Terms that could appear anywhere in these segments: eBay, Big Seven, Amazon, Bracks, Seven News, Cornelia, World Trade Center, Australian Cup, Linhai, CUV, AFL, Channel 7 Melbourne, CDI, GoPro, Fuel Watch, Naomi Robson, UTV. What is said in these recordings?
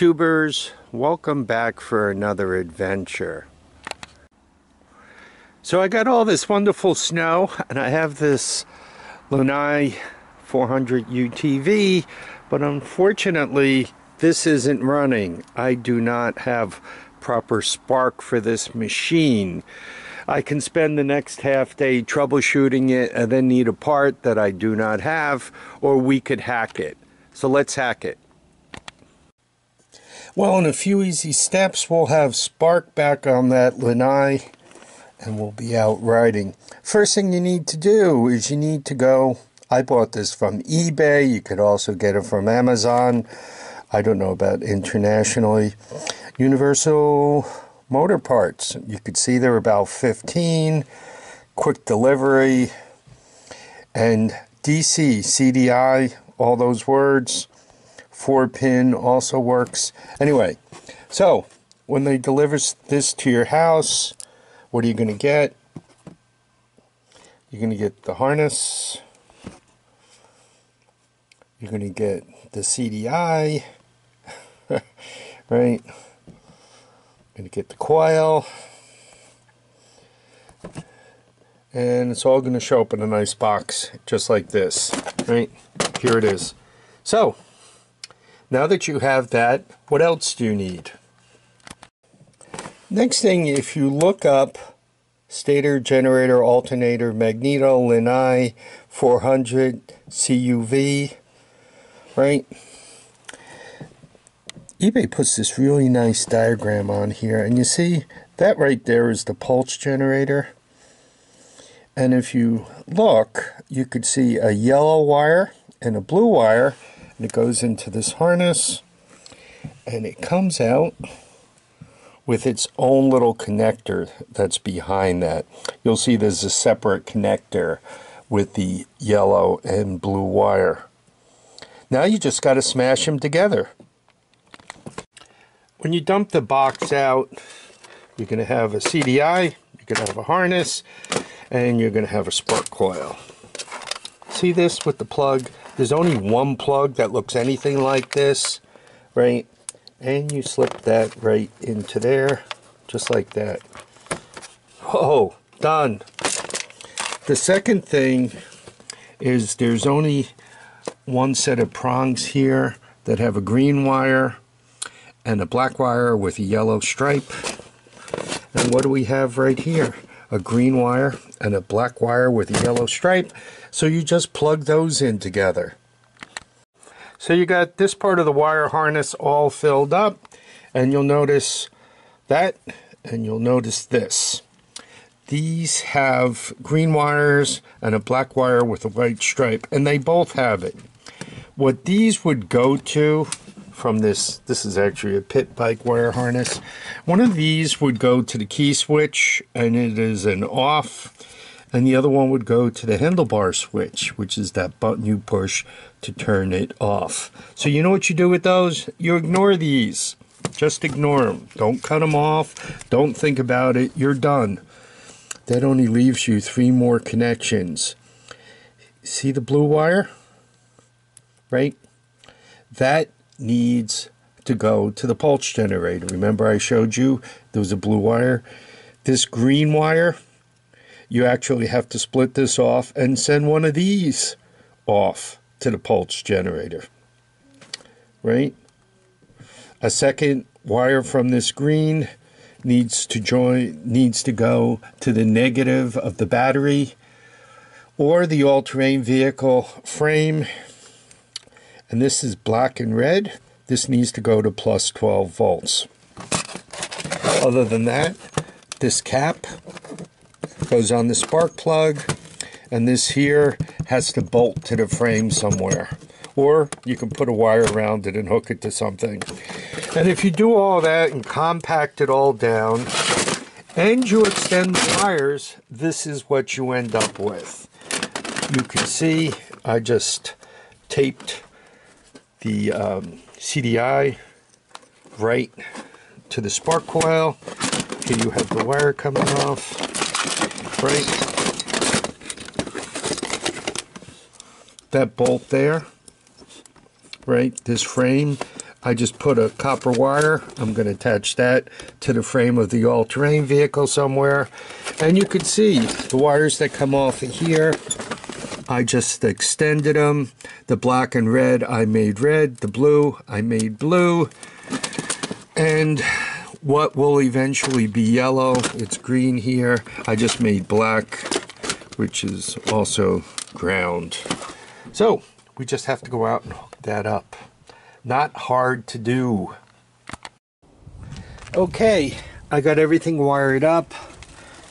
YouTubers, welcome back for another adventure. So I got all this wonderful snow and I have this Linhai 400 UTV, but unfortunately this isn't running. I do not have proper spark for this machine. I can spend the next half day troubleshooting it and then need a part that I do not have, or we could hack it. So let's hack it. Well, in a few easy steps, we'll have spark back on that Linhai, and we'll be out riding. First thing you need to do is you need to go. I bought this from eBay. You could also get it from Amazon. I don't know about internationally. Universal Motor Parts. You could see there are about 15. Quick delivery. And DC, CDI, all those words. 4-pin also works. Anyway, so when they deliver this to your house, what are you going to get? You're going to get the harness. You're going to get the CDI, right? You're going to get the coil. And it's all going to show up in a nice box, just like this, right? Here it is. So, now that you have that, what else do you need? Next thing, if you look up stator, generator, alternator, magneto, Linhai 400 CUV, right? eBay puts this really nice diagram on here, and you see that right there is the pulse generator. And if you look, you could see a yellow wire and a blue wire. It goes into this harness and it comes out with its own little connector that's behind that. You'll see there's a separate connector with the yellow and blue wire. Now you just got to smash them together. When you dump the box out, you're going to have a CDI, you're going to have a harness, and you're going to have a spark coil. See this with the plug? There's only one plug that looks anything like this, right? And you slip that right into there, just like that. Whoa, done. The second thing is there's only one set of prongs here that have a green wire and a black wire with a yellow stripe. And what do we have right here? A green wire and a black wire with a yellow stripe. So you just plug those in together. So you got this part of the wire harness all filled up, and you'll notice that, and you'll notice this. These have green wires and a black wire with a white stripe, and they both have it. What these would go to from this is actually a pit bike wire harness. One of these would go to the key switch, and it is an off, and the other one would go to the handlebar switch, which is that button you push to turn it off. So you know what you do with those? You ignore these. Just ignore them. Don't cut them off. Don't think about it. You're done. That only leaves you three more connections. See the blue wire? Right? That needs to go to the pulse generator. Remember I showed you there was a blue wire? This green wire, you actually have to split this off and send one of these off to the pulse generator, right? A second wire from this green needs to go to the negative of the battery or the all-terrain vehicle frame. And this is black and red. This needs to go to plus 12 volts. Other than that, this cap goes on the spark plug, and this here has to bolt to the frame somewhere. Or you can put a wire around it and hook it to something. And if you do all that and compact it all down, and you extend the wires, this is what you end up with. You can see I just taped the CDI right to the spark coil. Here you have the wire coming off, right? That bolt there, right? This frame, I just put a copper wire. I'm going to attach that to the frame of the all-terrain vehicle somewhere. And you can see the wires that come off of here, I just extended them. The black and red, I made red. The blue, I made blue. And what will eventually be yellow, it's green here. I just made black, which is also ground. So we just have to go out and hook that up. Not hard to do. Okay, I got everything wired up.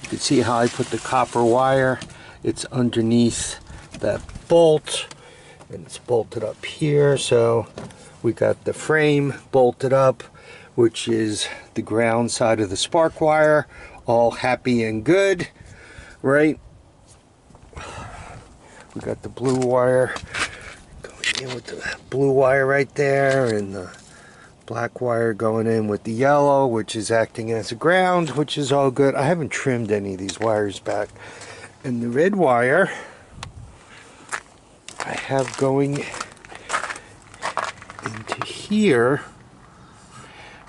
You can see how I put the copper wire. It's underneath that bolt, and it's bolted up here. So we got the frame bolted up, which is the ground side of the spark wire. All happy and good, right? We got the blue wire going in with the blue wire right there, and the black wire going in with the yellow, which is acting as a ground, which is all good. I haven't trimmed any of these wires back. And the red wire I have going into here,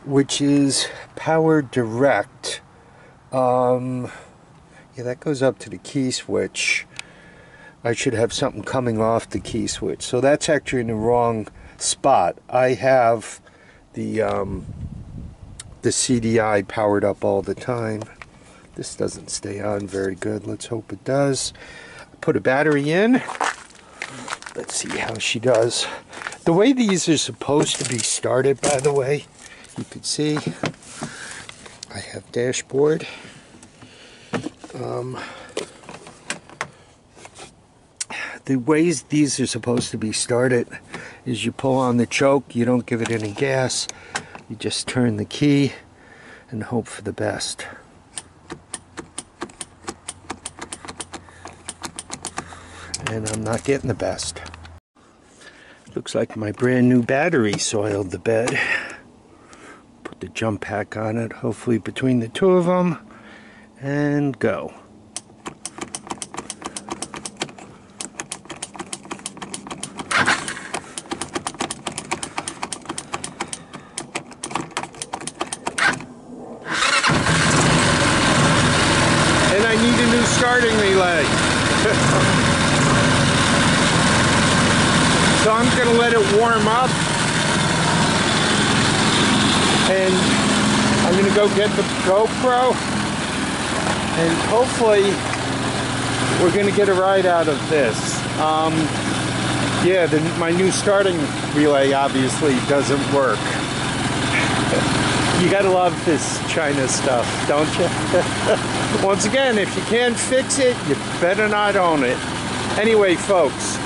which is power direct. Yeah, that goes up to the key switch. I should have something coming off the key switch. So that's actually in the wrong spot. I have the CDI powered up all the time. This doesn't stay on very good. Let's hope it does. Put a battery in. Let's see how she does. The way these are supposed to be started, by the way, you can see I have dashboard. The ways these are supposed to be started is you pull on the choke, you don't give it any gas, you just turn the key and hope for the best. And I'm not getting the best. Looks like my brand new battery soiled the bed. Put the jump pack on it, hopefully between the two of them, and go. And I need a new starting relay. So I'm going to let it warm up, and I'm going to go get the GoPro, and hopefully we're going to get a ride out of this. Yeah, my new starting relay obviously doesn't work. You got to love this China stuff, don't you? Once again, if you can't fix it, you better not own it. Anyway, folks.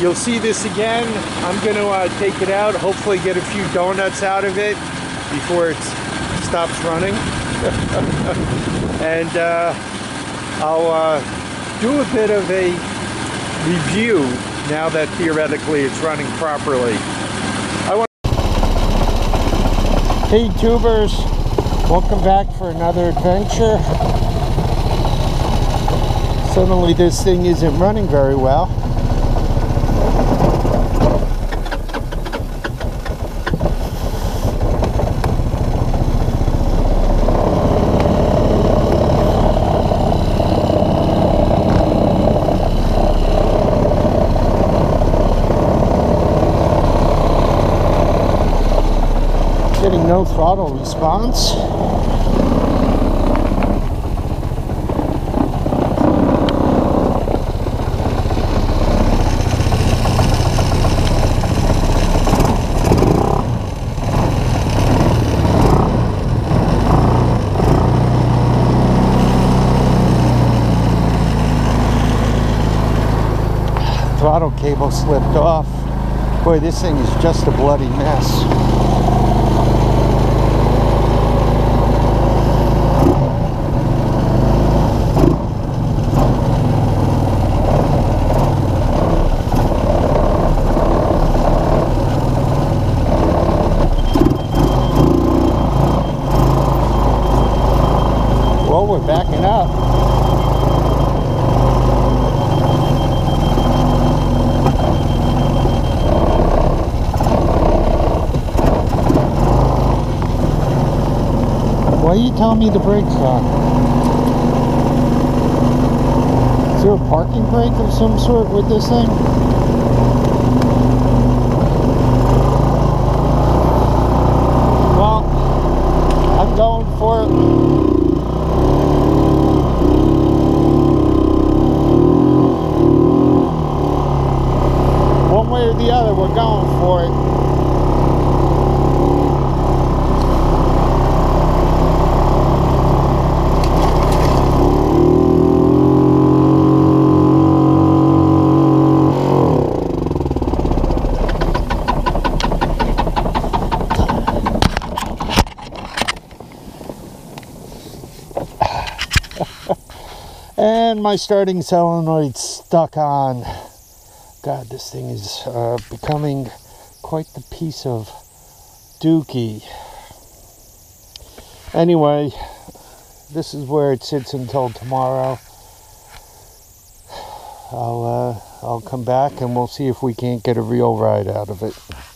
You'll see this again. I'm going to take it out, hopefully get a few donuts out of it before it stops running. And I'll do a bit of a review now that theoretically it's running properly. Hey tubers, welcome back for another adventure. Suddenly this thing isn't running very well. Getting no throttle response. Throttle cable slipped off. Boy, this thing is just a bloody mess. Backing up. are you telling me the brake's on? Is there a parking brake of some sort with this thing? Well, I'm going for it. The other, we're going for it. And my starting solenoid's stuck on. God, this thing is becoming quite the piece of dookie. Anyway, this is where it sits until tomorrow. I'll come back and we'll see if we can't get a real ride out of it.